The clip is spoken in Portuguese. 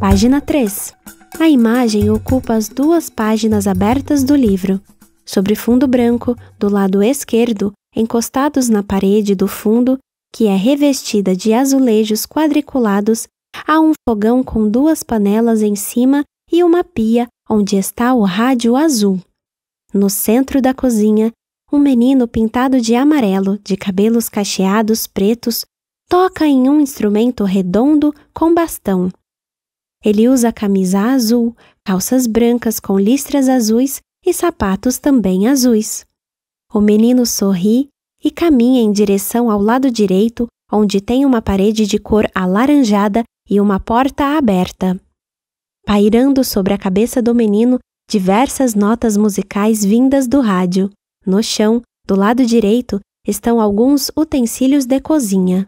Página 3. A imagem ocupa as duas páginas abertas do livro. Sobre fundo branco, do lado esquerdo, encostados na parede do fundo, que é revestida de azulejos quadriculados, há um fogão com duas panelas em cima e uma pia onde está o rádio azul. No centro da cozinha, um menino pintado de amarelo, de cabelos cacheados pretos, toca em um instrumento redondo com bastão. Ele usa camisa azul, calças brancas com listras azuis e sapatos também azuis. O menino sorri e caminha em direção ao lado direito, onde tem uma parede de cor alaranjada e uma porta aberta. Pairando sobre a cabeça do menino, diversas notas musicais vindas do rádio. No chão, do lado direito, estão alguns utensílios de cozinha.